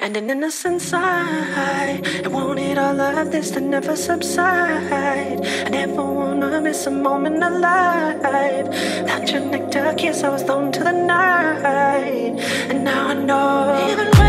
and an innocent side. I wanted all of this to never subside. I never wanna miss a moment alive. Without your nectar kiss, I was thrown to the night, and now I know. Even